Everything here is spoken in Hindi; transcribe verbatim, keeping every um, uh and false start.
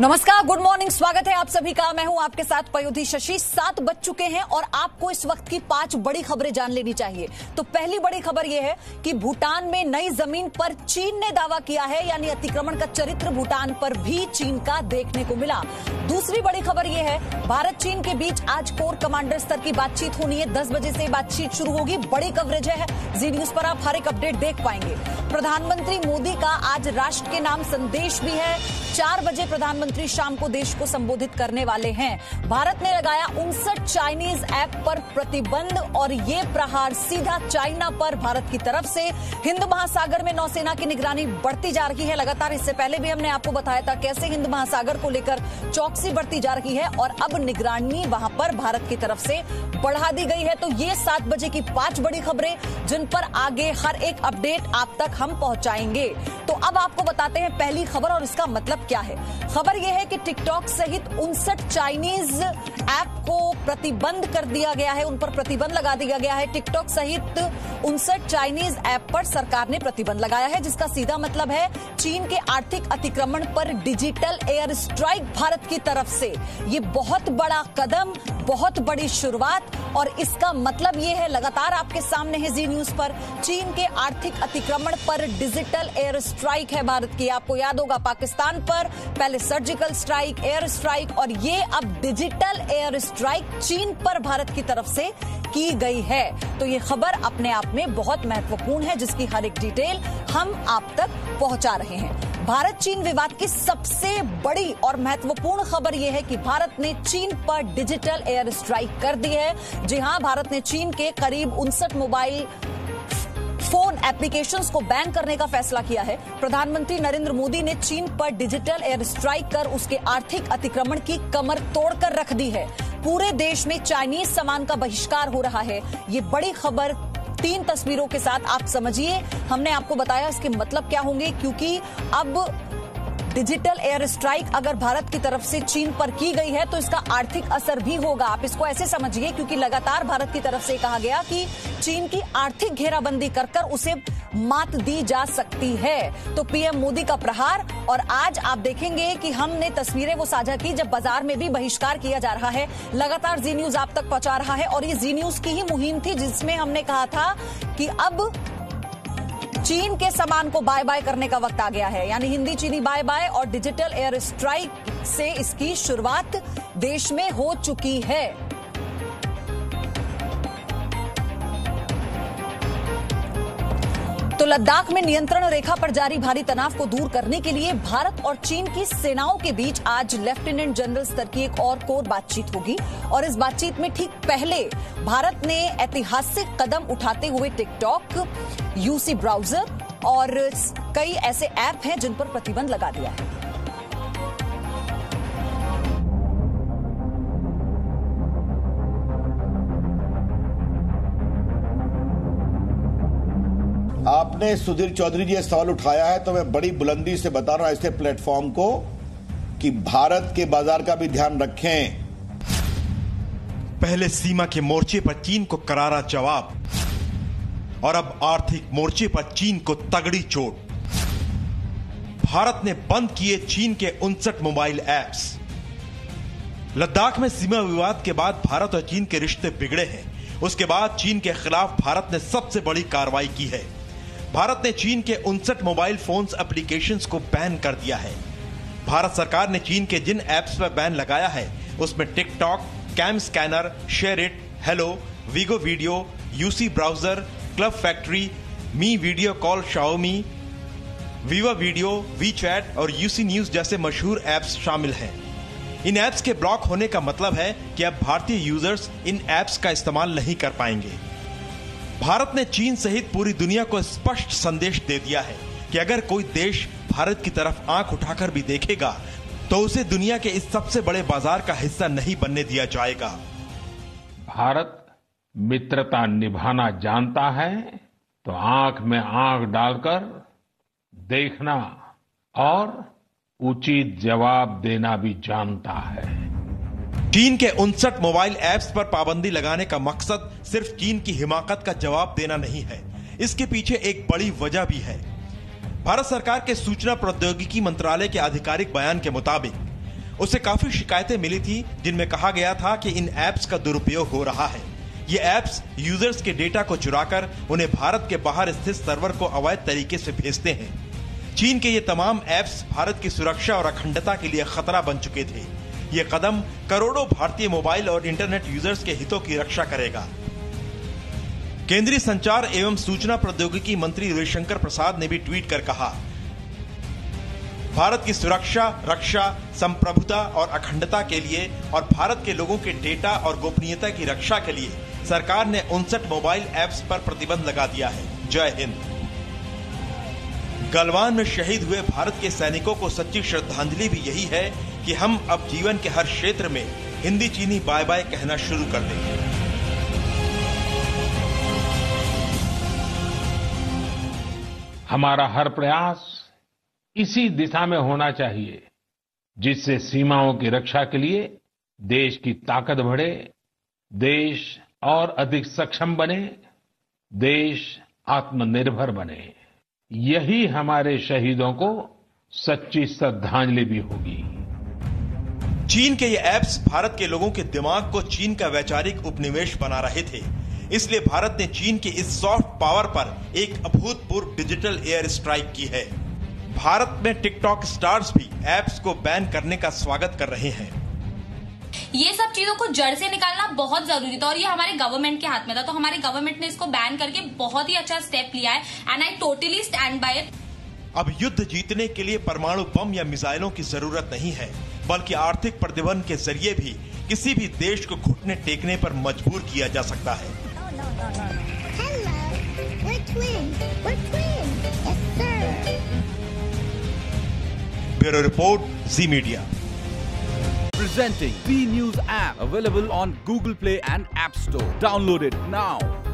नमस्कार, गुड मॉर्निंग, स्वागत है आप सभी का। मैं हूं आपके साथ पयोधी शशि। सात बज चुके हैं और आपको इस वक्त की पांच बड़ी खबरें जान लेनी चाहिए। तो पहली बड़ी खबर यह है कि भूटान में नई जमीन पर चीन ने दावा किया है, यानी अतिक्रमण का चरित्र भूटान पर भी चीन का देखने को मिला। दूसरी बड़ी खबर यह है, भारत चीन के बीच आज कोर कमांडर स्तर की बातचीत होनी है। दस बजे से बातचीत शुरू होगी, बड़ी कवरेज है। जी न्यूज पर आप हर एक अपडेट देख पाएंगे। प्रधानमंत्री मोदी का आज राष्ट्र के नाम संदेश भी है। चार बजे प्रधानमंत्री मंत्री शाम को देश को संबोधित करने वाले हैं। भारत ने लगाया उनसठ चाइनीज ऐप पर प्रतिबंध और ये प्रहार सीधा चाइना पर भारत की तरफ से। हिंद महासागर में नौसेना की निगरानी बढ़ती जा रही है लगातार। इससे पहले भी हमने आपको बताया था कैसे हिंद महासागर को लेकर चौकसी बढ़ती जा रही है और अब निगरानी वहां पर भारत की तरफ से बढ़ा दी गई है। तो ये सात बजे की पांच बड़ी खबरें जिन पर आगे हर एक अपडेट आप तक हम पहुंचाएंगे। तो अब आपको बताते हैं पहली खबर और इसका मतलब क्या है। खबर यह है कि टिकटॉक सहित उनसठ चाइनीज ऐप को प्रतिबंध कर दिया गया है, उन पर प्रतिबंध लगा दिया गया है। टिकटॉक सहित उनसठ चाइनीज ऐप पर सरकार ने प्रतिबंध लगाया है, जिसका सीधा मतलब है चीन के आर्थिक अतिक्रमण पर डिजिटल एयर स्ट्राइक भारत की तरफ से। ये बहुत बड़ा कदम, बहुत बड़ी शुरुआत और इसका मतलब ये है, लगातार आपके सामने है जी न्यूज पर, चीन के आर्थिक अतिक्रमण पर डिजिटल एयर स्ट्राइक है भारत की। आपको याद होगा पाकिस्तान पर पहले सर्जिकल स्ट्राइक, एयर स्ट्राइक और ये अब डिजिटल एयर स्ट्राइक चीन पर भारत की तरफ से की गई है। तो ये खबर अपने आप में बहुत महत्वपूर्ण है, जिसकी हर एक डिटेल हम आप तक पहुंचा रहे हैं। भारत चीन विवाद की सबसे बड़ी और महत्वपूर्ण खबर यह है कि भारत ने चीन पर डिजिटल एयर स्ट्राइक कर दी है। जी हां, भारत ने चीन के करीब उनसठ मोबाइल फोन एप्लीकेशंस को बैन करने का फैसला किया है। प्रधानमंत्री नरेंद्र मोदी ने चीन पर डिजिटल एयर स्ट्राइक कर उसके आर्थिक अतिक्रमण की कमर तोड़कर रख दी है। पूरे देश में चाइनीज सामान का बहिष्कार हो रहा है। ये बड़ी खबर तीन तस्वीरों के साथ आप समझिए। हमने आपको बताया इसके मतलब क्या होंगे, क्योंकि अब डिजिटल एयर स्ट्राइक अगर भारत की तरफ से चीन पर की गई है तो इसका आर्थिक असर भी होगा। आप इसको ऐसे समझिए, क्योंकि लगातार भारत की तरफ से कहा गया कि चीन की आर्थिक घेराबंदी कर कर उसे मात दी जा सकती है। तो पीएम मोदी का प्रहार। और आज आप देखेंगे कि हमने तस्वीरें वो साझा की जब बाजार में भी बहिष्कार किया जा रहा है। लगातार जी न्यूज आप तक पहुंचा रहा है और ये जी न्यूज की ही मुहिम थी जिसमें हमने कहा था कि अब चीन के सामान को बाय बाय करने का वक्त आ गया है, यानी हिंदी चीनी बाय बाय। और डिजिटल एयर स्ट्राइक से इसकी शुरुआत देश में हो चुकी है। तो लद्दाख में नियंत्रण रेखा पर जारी भारी तनाव को दूर करने के लिए भारत और चीन की सेनाओं के बीच आज लेफ्टिनेंट जनरल स्तर की एक और कोर बातचीत होगी। और इस बातचीत में ठीक पहले भारत ने ऐतिहासिक कदम उठाते हुए टिकटॉक, यूसी ब्राउजर और कई ऐसे ऐप हैं जिन पर प्रतिबंध लगा दिया है। आपने सुधीर चौधरी जी सवाल उठाया है तो मैं बड़ी बुलंदी से बता रहा हूं ऐसे प्लेटफॉर्म को कि भारत के बाजार का भी ध्यान रखें। पहले सीमा के मोर्चे पर चीन को करारा जवाब और अब आर्थिक मोर्चे पर चीन को तगड़ी चोट। भारत ने बंद किए चीन के उनसठ मोबाइल ऐप्स। लद्दाख में सीमा विवाद के बाद भारत और चीन के रिश्ते बिगड़े हैं। उसके बाद चीन के खिलाफ भारत ने सबसे बड़ी कार्रवाई की है। भारत ने चीन के उनसठ मोबाइल फोन्स एप्लीकेशंस को बैन कर दिया है। भारत सरकार ने चीन के जिन ऐप्स पर बैन लगाया है उसमें TikTok, CamScanner, SHAREit, hello, Vigo Video, UC Browser, Club Factory, Mi Video Call Xiaomi, Viva Video, WeChat और यूसी न्यूज जैसे मशहूर ऐप्स शामिल हैं। इन ऐप्स के ब्लॉक होने का मतलब है कि अब भारतीय यूजर्स इन ऐप्स का इस्तेमाल नहीं कर पाएंगे। भारत ने चीन सहित पूरी दुनिया को स्पष्ट संदेश दे दिया है कि अगर कोई देश भारत की तरफ आंख उठाकर भी देखेगा तो उसे दुनिया के इस सबसे बड़े बाजार का हिस्सा नहीं बनने दिया जाएगा। भारत मित्रता निभाना जानता है तो आंख में आंख डालकर देखना और उचित जवाब देना भी जानता है। चीन के उनसठ मोबाइल ऐप्स पर पाबंदी लगाने का मकसद सिर्फ चीन की हिमाकत का जवाब देना नहीं है, इसके पीछे एक बड़ी वजह भी है। भारत सरकार के सूचना प्रौद्योगिकी मंत्रालय के आधिकारिक बयान के मुताबिक उसे काफी शिकायतें मिली थी जिनमें कहा गया था कि इन ऐप्स का दुरुपयोग हो रहा है। ये ऐप्स यूजर्स के डेटा को चुराकर उन्हें भारत के बाहर स्थित सर्वर को अवैध तरीके से भेजते हैं। चीन के ये तमाम ऐप्स भारत की सुरक्षा और अखंडता के लिए खतरा बन चुके थे। ये कदम करोड़ों भारतीय मोबाइल और इंटरनेट यूजर्स के हितों की रक्षा करेगा। केंद्रीय संचार एवं सूचना प्रौद्योगिकी मंत्री रविशंकर प्रसाद ने भी ट्वीट कर कहा, भारत की सुरक्षा, रक्षा, संप्रभुता और अखंडता के लिए और भारत के लोगों के डेटा और गोपनीयता की रक्षा के लिए सरकार ने उनसठ मोबाइल ऐप्स पर प्रतिबंध लगा दिया है। जय हिंद। गलवान में शहीद हुए भारत के सैनिकों को सच्ची श्रद्धांजलि भी यही है कि हम अब जीवन के हर क्षेत्र में हिंदी चीनी बाय बाय कहना शुरू कर देंगे। हमारा हर प्रयास इसी दिशा में होना चाहिए, जिससे सीमाओं की रक्षा के लिए देश की ताकत बढ़े, देश और अधिक सक्षम बने, देश आत्मनिर्भर बने। यही हमारे शहीदों को सच्ची श्रद्धांजलि भी होगी। चीन के ये ऐप्स भारत के लोगों के दिमाग को चीन का वैचारिक उपनिवेश बना रहे थे, इसलिए भारत ने चीन के इस सॉफ्ट पावर पर एक अभूतपूर्व डिजिटल एयर स्ट्राइक की है। भारत में टिकटॉक स्टार्स भी ऐप्स को बैन करने का स्वागत कर रहे हैं। ये सब चीजों को जड़ से निकालना बहुत जरूरी था और ये हमारे गवर्नमेंट के हाथ में था, तो हमारे गवर्नमेंट ने इसको बैन करके बहुत ही अच्छा स्टेप लिया है and I totally stand by it. अब युद्ध जीतने के लिए परमाणु बम या मिसाइलों की जरूरत नहीं है, बल्कि आर्थिक प्रतिबंध के जरिए भी किसी भी देश को घुटने टेकने पर मजबूर किया जा सकता है। no, no, no, no. Hello. We're twins. We're twins. Yes, sir. Bureau report, Zee Media. Presenting Zee News app available on Google Play and App Store. Download it now.